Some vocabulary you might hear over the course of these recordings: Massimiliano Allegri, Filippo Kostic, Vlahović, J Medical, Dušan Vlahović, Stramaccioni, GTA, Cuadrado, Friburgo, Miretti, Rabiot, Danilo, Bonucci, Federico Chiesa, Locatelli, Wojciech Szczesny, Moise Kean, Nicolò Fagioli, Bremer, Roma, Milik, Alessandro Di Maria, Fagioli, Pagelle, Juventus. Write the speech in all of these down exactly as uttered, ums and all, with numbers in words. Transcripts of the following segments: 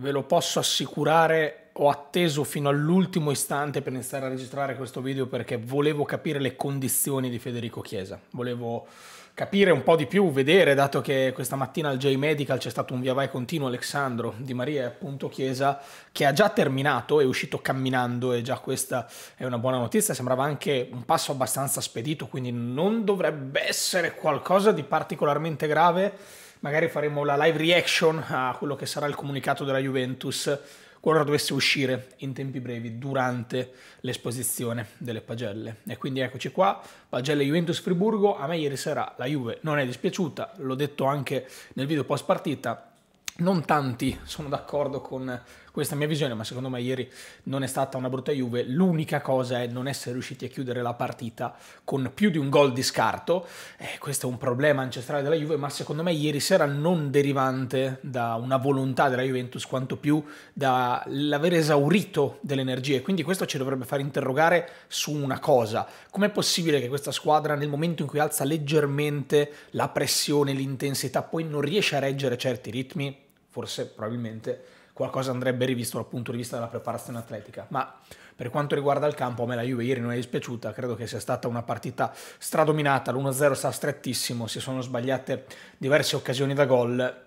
ve lo posso assicurare, ho atteso fino all'ultimo istante per iniziare a registrare questo video perché volevo capire le condizioni di Federico Chiesa, volevo capire un po' di più, vedere, dato che questa mattina al J Medical c'è stato un via vai continuo, Alessandro Di Maria e appunto Chiesa, che ha già terminato, è uscito camminando e già questa è una buona notizia, sembrava anche un passo abbastanza spedito, quindi non dovrebbe essere qualcosa di particolarmente grave, magari faremo la live reaction a quello che sarà il comunicato della Juventus qualora dovesse uscire in tempi brevi durante l'esposizione delle pagelle. E quindi eccoci qua, pagelle Juventus Friburgo. A me ieri sera la Juve non è dispiaciuta, l'ho detto anche nel video post partita, non tanti sono d'accordo con questa mia visione, ma secondo me ieri non è stata una brutta Juve, l'unica cosa è non essere riusciti a chiudere la partita con più di un gol di scarto, eh, questo è un problema ancestrale della Juve, ma secondo me ieri sera non derivante da una volontà della Juventus, quanto più dall'aver esaurito delle energie, quindi questo ci dovrebbe far interrogare su una cosa, com'è possibile che questa squadra nel momento in cui alza leggermente la pressione, l'intensità, poi non riesce a reggere certi ritmi? Forse probabilmente qualcosa andrebbe rivisto dal punto di vista della preparazione atletica, ma per quanto riguarda il campo a me la Juve ieri non è dispiaciuta, credo che sia stata una partita stradominata, l'uno a zero sta strettissimo, si sono sbagliate diverse occasioni da gol,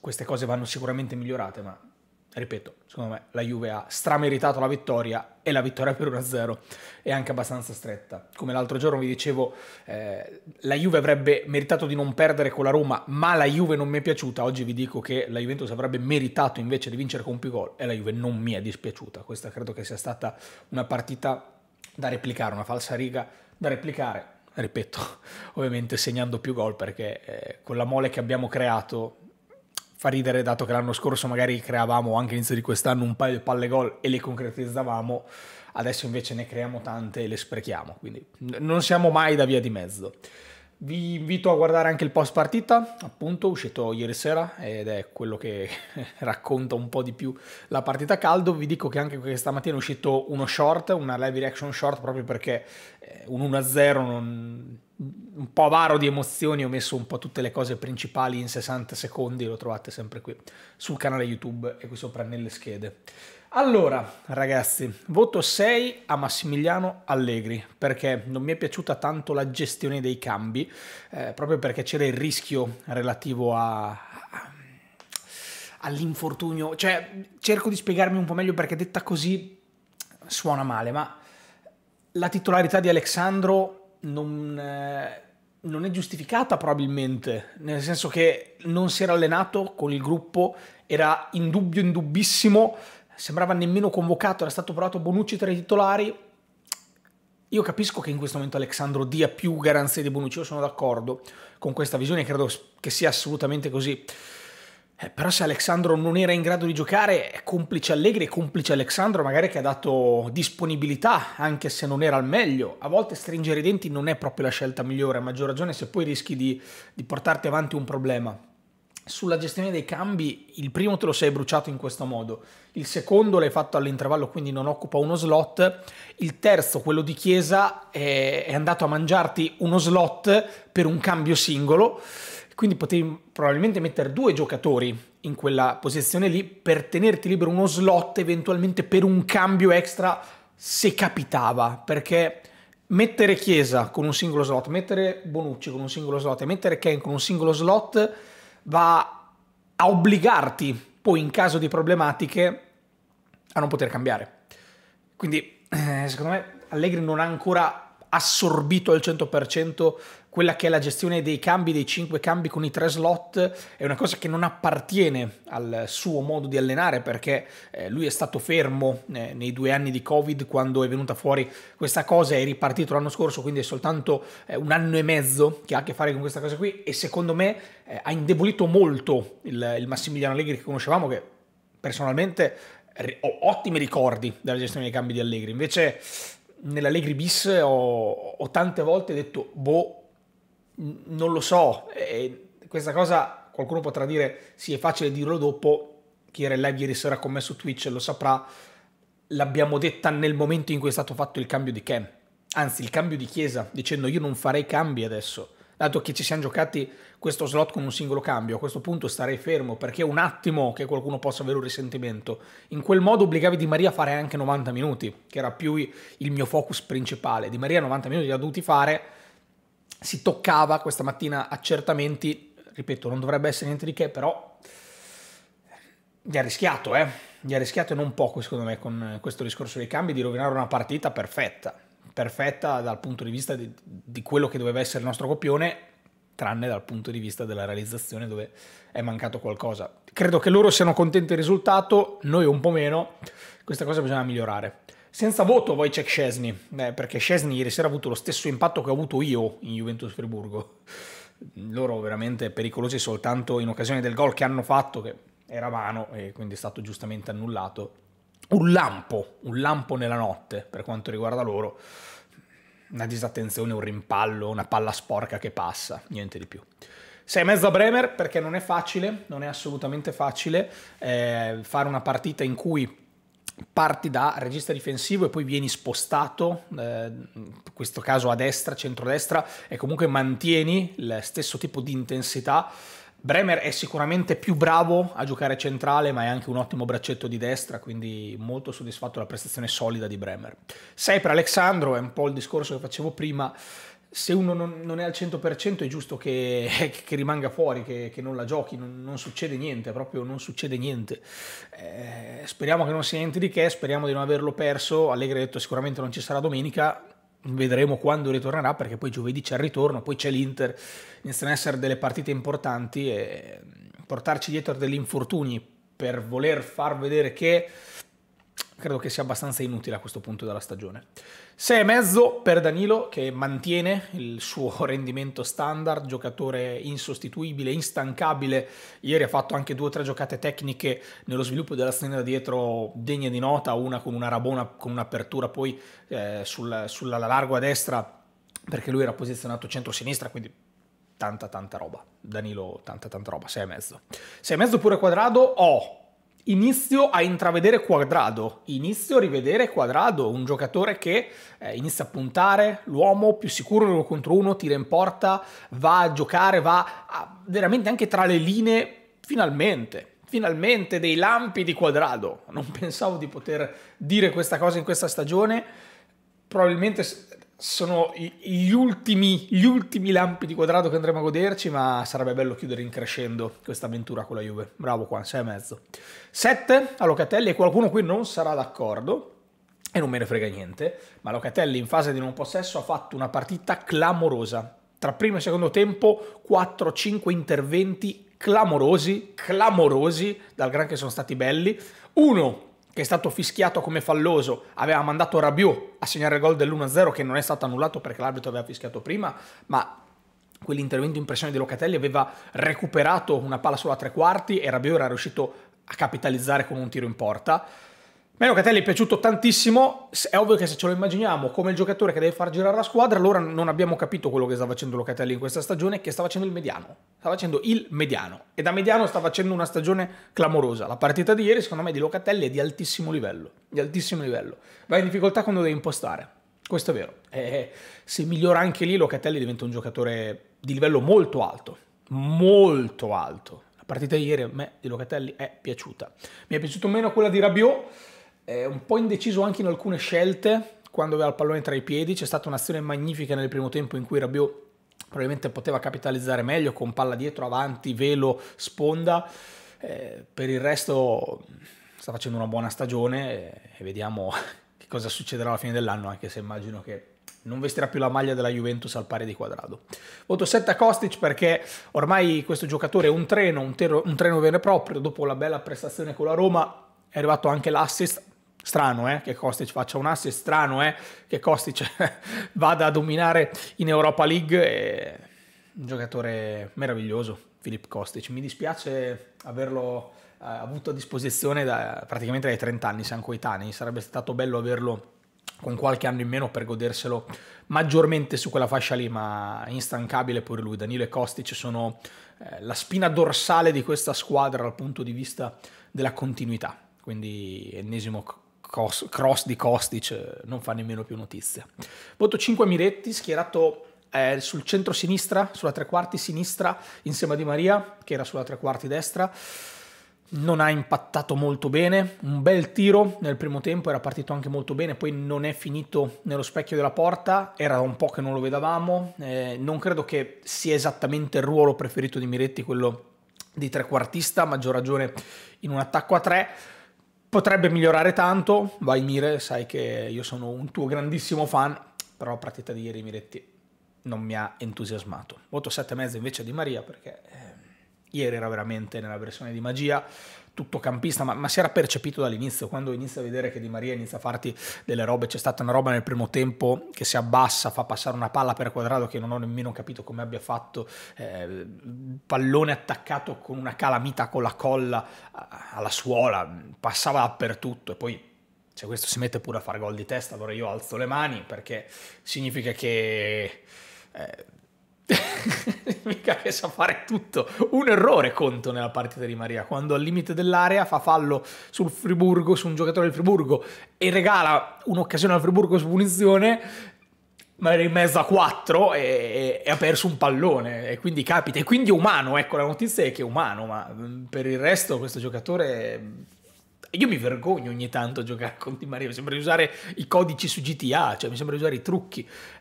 queste cose vanno sicuramente migliorate, ma ripeto, secondo me la Juve ha strameritato la vittoria e la vittoria per uno a zero è anche abbastanza stretta. Come l'altro giorno vi dicevo, eh, la Juve avrebbe meritato di non perdere con la Roma, ma la Juve non mi è piaciuta. Oggi vi dico che la Juventus avrebbe meritato invece di vincere con più gol e la Juve non mi è dispiaciuta. Questa credo che sia stata una partita da replicare, una falsa riga da replicare. Ripeto, ovviamente segnando più gol perché eh, con la mole che abbiamo creato... Fa ridere dato che l'anno scorso magari creavamo anche all'inizio di quest'anno un paio di palle gol e le concretizzavamo, adesso invece ne creiamo tante e le sprechiamo, quindi non siamo mai da via di mezzo. Vi invito a guardare anche il post partita, appunto uscito ieri sera ed è quello che racconta un po' di più la partita a caldo. Vi dico che anche questa mattina è uscito uno short, una live reaction short, proprio perché un uno a zero non... un po' avaro di emozioni, ho messo un po' tutte le cose principali in sessanta secondi, lo trovate sempre qui sul canale YouTube e qui sopra nelle schede. Allora ragazzi, voto sei a Massimiliano Allegri perché non mi è piaciuta tanto la gestione dei cambi, eh, proprio perché c'era il rischio relativo a... all'infortunio, cioè cerco di spiegarmi un po' meglio perché detta così suona male, ma la titolarità di Alessandro Non, eh, non è giustificata probabilmente, nel senso che non si era allenato con il gruppo, era in dubbio, in dubbissimo, sembrava nemmeno convocato, era stato provato Bonucci tra i titolari. Io capisco che in questo momento Alessandro dia più garanzie di Bonucci, io sono d'accordo con questa visione, credo che sia assolutamente così. Eh, però se Alessandro non era in grado di giocare è complice Allegri, è complice Alessandro magari che ha dato disponibilità anche se non era al meglio. A volte stringere i denti non è proprio la scelta migliore, a maggior ragione se poi rischi di, di portarti avanti un problema. Sulla gestione dei cambi il primo te lo sei bruciato in questo modo, il secondo l'hai fatto all'intervallo quindi non occupa uno slot, il terzo, quello di Chiesa, è, è andato a mangiarti uno slot per un cambio singolo. Quindi potevi probabilmente mettere due giocatori in quella posizione lì per tenerti libero uno slot eventualmente per un cambio extra se capitava, perché mettere Chiesa con un singolo slot, mettere Bonucci con un singolo slot e mettere Kean con un singolo slot va a obbligarti poi in caso di problematiche a non poter cambiare. Quindi secondo me Allegri non ha ancora assorbito al cento per cento quella che è la gestione dei cambi, dei cinque cambi con i tre slot, è una cosa che non appartiene al suo modo di allenare perché lui è stato fermo nei due anni di Covid quando è venuta fuori questa cosa, è ripartito l'anno scorso, quindi è soltanto un anno e mezzo che ha a che fare con questa cosa qui e secondo me ha indebolito molto il, il Massimiliano Allegri che conoscevamo, che personalmente ho ottimi ricordi della gestione dei cambi di Allegri, invece nell'Allegri bis ho, ho tante volte detto boh, non lo so, e questa cosa qualcuno potrà dire sì è facile dirlo dopo, chi era in live ieri sera con me su Twitch lo saprà, l'abbiamo detta nel momento in cui è stato fatto il cambio di Kean, anzi il cambio di Chiesa, dicendo io non farei cambi adesso, dato che ci siamo giocati questo slot con un singolo cambio, a questo punto starei fermo, perché è un attimo che qualcuno possa avere un risentimento. In quel modo obbligavi Di Maria a fare anche novanta minuti, che era più il mio focus principale. Di Maria novanta minuti li ha dovuti fare, si toccava questa mattina accertamenti, ripeto, non dovrebbe essere niente di che, però gli ha rischiato, eh? Gli ha rischiato e non poco, secondo me, con questo discorso dei cambi, di rovinare una partita perfetta. perfetta dal punto di vista di, di quello che doveva essere il nostro copione, tranne dal punto di vista della realizzazione dove è mancato qualcosa. Credo che loro siano contenti del risultato, noi un po' meno, questa cosa bisogna migliorare. Senza voto Wojciech Szczesny, eh, perché Szczesny ieri sera ha avuto lo stesso impatto che ho avuto io in Juventus Friburgo. Loro veramente pericolosi soltanto in occasione del gol che hanno fatto, che era vano e quindi è stato giustamente annullato. Un lampo, un lampo nella notte per quanto riguarda loro, una disattenzione, un rimpallo, una palla sporca che passa, niente di più. Sei e mezzo a Bremer, perché non è facile, non è assolutamente facile eh, fare una partita in cui parti da regista difensivo e poi vieni spostato, eh, in questo caso a destra, centrodestra, e comunque mantieni lo stesso tipo di intensità. Bremer è sicuramente più bravo a giocare centrale, ma è anche un ottimo braccetto di destra, quindi molto soddisfatto della prestazione solida di Bremer. sei per Alessandro, è un po' il discorso che facevo prima, se uno non, non è al cento per cento è giusto che, che rimanga fuori, che, che non la giochi, non, non succede niente, proprio non succede niente. Eh, speriamo che non sia niente di che, speriamo di non averlo perso. Allegri ha detto sicuramente non ci sarà domenica, vedremo quando ritornerà, perché poi giovedì c'è il ritorno, poi c'è l'Inter, iniziano ad essere delle partite importanti e portarci dietro degli infortuni per voler far vedere che credo che sia abbastanza inutile a questo punto della stagione. sei e mezzo per Danilo, che mantiene il suo rendimento standard, giocatore insostituibile, instancabile. Ieri ha fatto anche due o tre giocate tecniche nello sviluppo dell'azione da dietro degne di nota, una con una rabona, con un'apertura poi eh, sulla, sulla largo a destra, perché lui era posizionato centro-sinistra, quindi tanta tanta roba. Danilo, tanta tanta roba, sei e mezzo. sei e mezzo pure Cuadrado, oh! Inizio a intravedere Cuadrado, inizio a rivedere Cuadrado, un giocatore che eh, inizia a puntare, l'uomo più sicuro uno contro uno, tira in porta, va a giocare, va a, veramente anche tra le linee, finalmente, finalmente dei lampi di Cuadrado. Non pensavo di poter dire questa cosa in questa stagione, probabilmente sono gli ultimi, gli ultimi lampi di Cuadrado che andremo a goderci, ma sarebbe bello chiudere in crescendo questa avventura con la Juve. Bravo qua, sei e mezzo. sette a Locatelli, e qualcuno qui non sarà d'accordo, e non me ne frega niente, ma Locatelli in fase di non possesso ha fatto una partita clamorosa. Tra primo e secondo tempo, quattro cinque interventi clamorosi, clamorosi, dal gran che sono stati belli. Uno che è stato fischiato come falloso, aveva mandato Rabiot a segnare il gol dell'uno a zero, che non è stato annullato perché l'arbitro aveva fischiato prima, ma quell'intervento in pressione di Locatelli aveva recuperato una palla solo a tre quarti e Rabiot era riuscito a capitalizzare con un tiro in porta. A me Locatelli è piaciuto tantissimo, è ovvio che se ce lo immaginiamo come il giocatore che deve far girare la squadra, allora non abbiamo capito quello che sta facendo Locatelli in questa stagione, che sta facendo il mediano, sta facendo il mediano, e da mediano sta facendo una stagione clamorosa. La partita di ieri secondo me di Locatelli è di altissimo livello, di altissimo livello, va in difficoltà quando deve impostare, questo è vero, e se migliora anche lì Locatelli diventa un giocatore di livello molto alto, molto alto. La partita di ieri a me di Locatelli è piaciuta, mi è piaciuto meno quella di Rabiot, è un po' indeciso anche in alcune scelte, quando aveva il pallone tra i piedi. C'è stata un'azione magnifica nel primo tempo in cui Rabiot probabilmente poteva capitalizzare meglio, con palla dietro, avanti, velo, sponda. Eh, per il resto sta facendo una buona stagione e vediamo che cosa succederà alla fine dell'anno, anche se immagino che non vestirà più la maglia della Juventus al pari di Cuadrado. Voto sette a Kostic, perché ormai questo giocatore è un treno, un, un treno vero e proprio. Dopo la bella prestazione con la Roma è arrivato anche l'assist. Strano eh, che Kostic faccia un assist, strano eh, che Kostic vada a dominare in Europa League, è un giocatore meraviglioso, Filippo Kostic. Mi dispiace averlo eh, avuto a disposizione da, praticamente dai trenta anni, siamo coetanei, sarebbe stato bello averlo con qualche anno in meno per goderselo maggiormente su quella fascia lì, ma instancabile pure lui. Danilo e Kostic sono eh, la spina dorsale di questa squadra dal punto di vista della continuità, quindi ennesimo cross di Kostic non fa nemmeno più notizia. Voto cinque Miretti, schierato eh, sul centro-sinistra, sulla tre quarti sinistra, insieme a Di Maria, che era sulla tre quarti destra. Non ha impattato molto bene, un bel tiro nel primo tempo, era partito anche molto bene, poi non è finito nello specchio della porta, era un po' che non lo vedavamo, eh, non credo che sia esattamente il ruolo preferito di Miretti, quello di trequartista, maggior ragione in un attacco a tre, potrebbe migliorare tanto, vai Mire, sai che io sono un tuo grandissimo fan, però la partita di ieri Miretti non mi ha entusiasmato. Voto sette e mezzo invece a Di Maria perché... Eh, ieri era veramente nella versione di magia, tutto campista, ma, ma si era percepito dall'inizio, quando inizia a vedere che Di Maria inizia a farti delle robe, c'è stata una roba nel primo tempo che si abbassa, fa passare una palla per Cuadrado che non ho nemmeno capito come abbia fatto, eh, pallone attaccato con una calamita con la colla alla suola, passava dappertutto e poi... se questo si mette pure a fare gol di testa allora io alzo le mani perché significa che... Eh, mica che sa fare tutto. Un errore conto nella partita di Maria, quando al limite dell'area fa fallo sul Friburgo, su un giocatore del Friburgo, e regala un'occasione al Friburgo su punizione, ma era in mezzo a quattro e, e, e ha perso un pallone, e quindi capita, e quindi è umano, ecco, la notizia è che è umano, ma per il resto questo giocatore... Io mi vergogno ogni tanto a giocare con Di Maria, mi sembra di usare i codici su G T A, cioè mi sembra di usare i trucchi.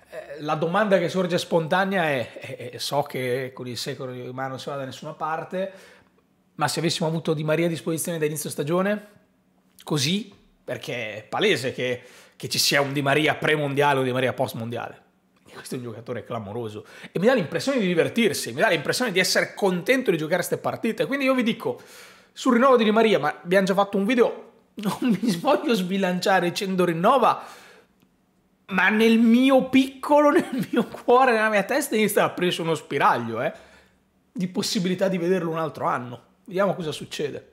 Eh, la domanda che sorge spontanea è, è, è, so che con il secolo in mano non si va da nessuna parte, ma se avessimo avuto Di Maria a disposizione da inizio stagione, così, perché è palese che, che ci sia un Di Maria pre-mondiale o un Di Maria post-mondiale. Questo è un giocatore clamoroso e mi dà l'impressione di divertirsi, mi dà l'impressione di essere contento di giocare queste partite, quindi io vi dico... Sul rinnovo di Di Maria, ma abbiamo già fatto un video, non mi voglio sbilanciare dicendo rinnova, ma nel mio piccolo, nel mio cuore, nella mia testa inizia a preso uno spiraglio, eh, di possibilità di vederlo un altro anno. Vediamo cosa succede.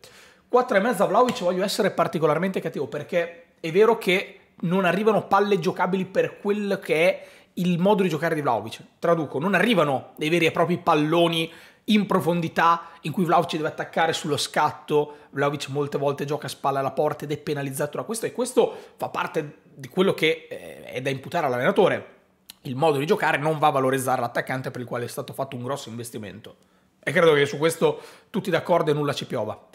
quattro e mezzo a Vlahović, voglio essere particolarmente cattivo, perché è vero che non arrivano palle giocabili per quello che è il modo di giocare di Vlahović. Traduco, non arrivano dei veri e propri palloni in profondità in cui Vlahović deve attaccare sullo scatto. Vlahović molte volte gioca a spalla alla porta ed è penalizzato da questo, e questo fa parte di quello che è da imputare all'allenatore. Il modo di giocare non va a valorizzare l'attaccante per il quale è stato fatto un grosso investimento, e credo che su questo tutti d'accordo e nulla ci piova.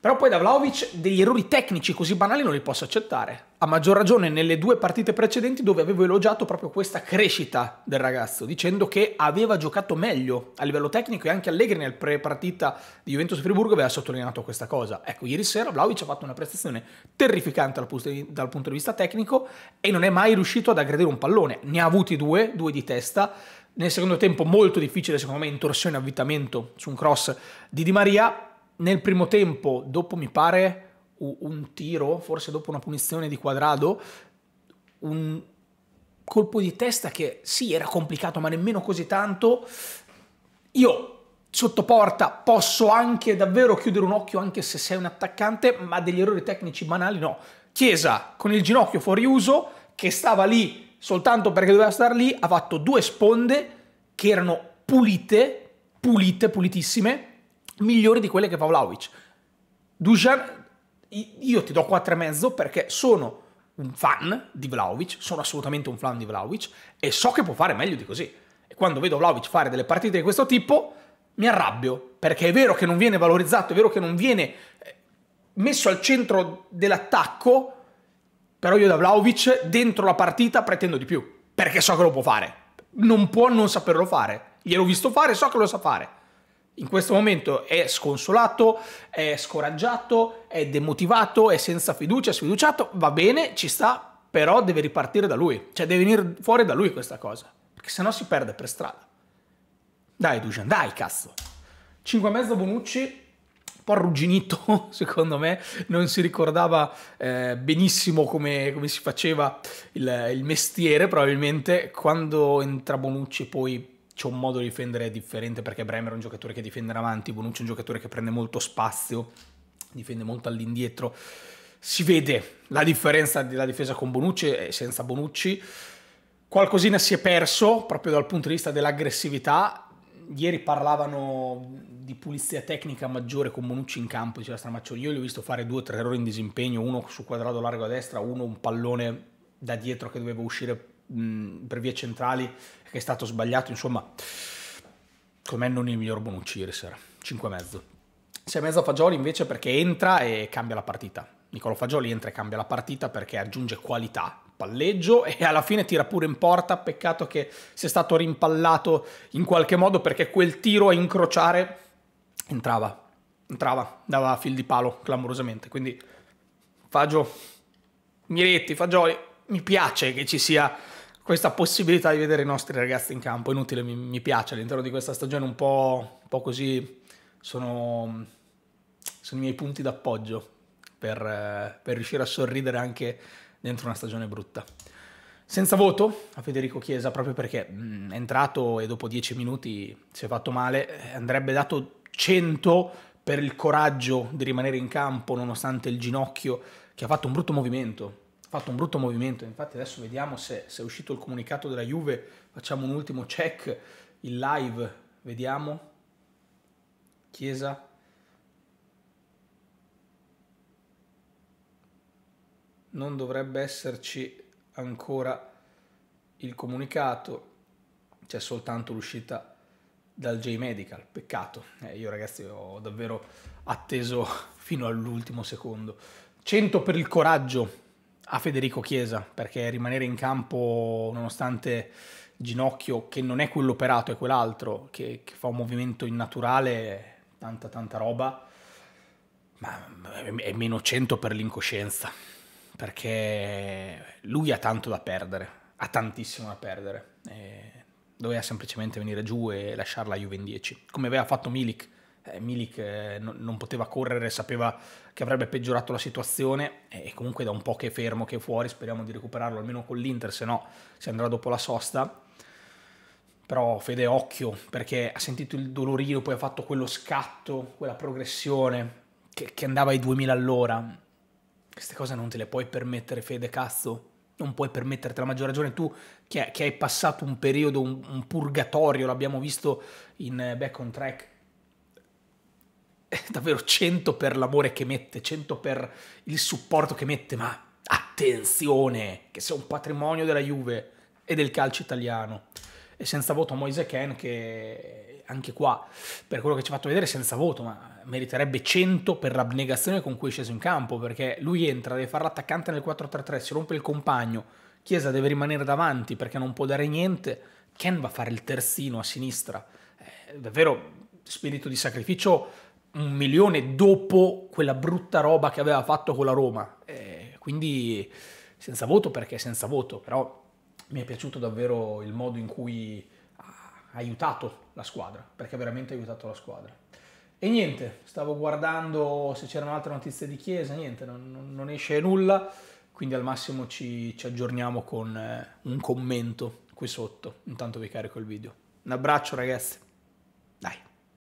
Però poi da Vlahović degli errori tecnici così banali non li posso accettare, a maggior ragione nelle due partite precedenti dove avevo elogiato proprio questa crescita del ragazzo, dicendo che aveva giocato meglio a livello tecnico, e anche Allegri nel pre-partita di Juventus Friburgo aveva sottolineato questa cosa. Ecco, ieri sera Vlahović ha fatto una prestazione terrificante dal punto di vista tecnico e non è mai riuscito ad aggredire un pallone, ne ha avuti due, due di testa. Nel secondo tempo molto difficile secondo me intorsione e avvitamento su un cross di Di Maria. Nel primo tempo, dopo mi pare un tiro, forse dopo una punizione di Cuadrado, un colpo di testa che sì, era complicato, ma nemmeno così tanto. Io sotto porta posso anche davvero chiudere un occhio anche se sei un attaccante, ma degli errori tecnici banali no. Chiesa con il ginocchio fuori uso, che stava lì soltanto perché doveva star lì, ha fatto due sponde che erano pulite, pulite, pulitissime, migliori di quelle che fa Vlahović. Dušan, io ti do quattro e mezzo perché sono un fan di Vlahović, sono assolutamente un fan di Vlahović e so che può fare meglio di così. E quando vedo Vlahović fare delle partite di questo tipo mi arrabbio, perché è vero che non viene valorizzato, è vero che non viene messo al centro dell'attacco, però io da Vlahović dentro la partita pretendo di più, perché so che lo può fare. Non può non saperlo fare. Gliel'ho visto fare, so che lo sa fare. In questo momento è sconsolato, è scoraggiato, è demotivato, è senza fiducia, è sfiduciato, va bene, ci sta, però deve ripartire da lui, cioè deve venire fuori da lui questa cosa, perché sennò si perde per strada. Dai Dušan, dai cazzo. cinque e mezzo Bonucci, un po' arrugginito secondo me, non si ricordava eh, benissimo come, come si faceva il, il mestiere probabilmente. Quando entra Bonucci poi... c'è un modo di difendere differente, perché Bremer è un giocatore che difende avanti, Bonucci è un giocatore che prende molto spazio, difende molto all'indietro. Si vede la differenza della difesa con Bonucci e senza Bonucci. Qualcosina si è perso proprio dal punto di vista dell'aggressività. Ieri parlavano di pulizia tecnica maggiore con Bonucci in campo, diceva Stramaccioni. Io li ho visto fare due o tre errori in disimpegno, uno su Cuadrado largo a destra, uno un pallone da dietro che doveva uscire mh, per vie centrali, che è stato sbagliato, insomma, com'è non il miglior Bonucci ieri sera, cinque e mezzo. sei e mezzo Fagioli invece, perché entra e cambia la partita. Nicolò Fagioli entra e cambia la partita perché aggiunge qualità, palleggio, e alla fine tira pure in porta. Peccato che sia stato rimpallato in qualche modo, perché quel tiro a incrociare entrava, entrava, dava fil di palo clamorosamente. Quindi Fagio, Miretti, Fagioli, mi piace che ci sia questa possibilità di vedere i nostri ragazzi in campo. Inutile, mi, mi piace all'interno di questa stagione un po', un po' così. Sono, sono i miei punti d'appoggio per, per riuscire a sorridere anche dentro una stagione brutta. Senza voto a Federico Chiesa, proprio perché mh, è entrato e dopo dieci minuti si è fatto male. Andrebbe dato cento per il coraggio di rimanere in campo nonostante il ginocchio, che ha fatto un brutto movimento. Ha fatto un brutto movimento. Infatti adesso vediamo se, se è uscito il comunicato della Juve. Facciamo un ultimo check in live. Vediamo. Chiesa, non dovrebbe esserci ancora il comunicato, c'è soltanto l'uscita dal J Medical, peccato, eh, io ragazzi ho davvero atteso fino all'ultimo secondo. Cento per il coraggio a Federico Chiesa, perché rimanere in campo nonostante il ginocchio, che non è quello operato, è quell'altro, che, che fa un movimento innaturale, tanta tanta roba, ma è meno cento per l'incoscienza, perché lui ha tanto da perdere, ha tantissimo da perdere, e doveva semplicemente venire giù e lasciare la Juve in dieci, come aveva fatto Milik. eh, Milik eh, no, non poteva correre, sapeva che avrebbe peggiorato la situazione, e comunque da un po' che è fermo, che è fuori, speriamo di recuperarlo almeno con l'Inter, se no si andrà dopo la sosta. Però Fede, occhio, perché ha sentito il dolorino, poi ha fatto quello scatto, quella progressione che, che andava ai duemila all'ora. Queste cose non te le puoi permettere, Fede, cazzo. Non puoi permetterti, la maggior ragione tu che, che hai passato un periodo, un, un purgatorio, l'abbiamo visto in Back on Track. È davvero cento per l'amore che mette, cento per il supporto che mette, ma attenzione, che sei un patrimonio della Juve e del calcio italiano. E senza voto Moise Kean, che anche qua, per quello che ci ha fatto vedere, senza voto, ma meriterebbe cento per l'abnegazione con cui è sceso in campo, perché lui entra, deve fare l'attaccante nel quattro tre tre, si rompe il compagno, Chiesa deve rimanere davanti perché non può dare niente, Kean va a fare il terzino a sinistra. È davvero spirito di sacrificio un milione, dopo quella brutta roba che aveva fatto con la Roma. E quindi senza voto, perché senza voto, però mi è piaciuto davvero il modo in cui ha aiutato la squadra, perché ha veramente aiutato la squadra. E niente, stavo guardando se c'erano altre notizie di Chiesa, niente, non, non esce nulla, quindi al massimo ci, ci aggiorniamo con un commento qui sotto, intanto vi carico il video. Un abbraccio ragazzi!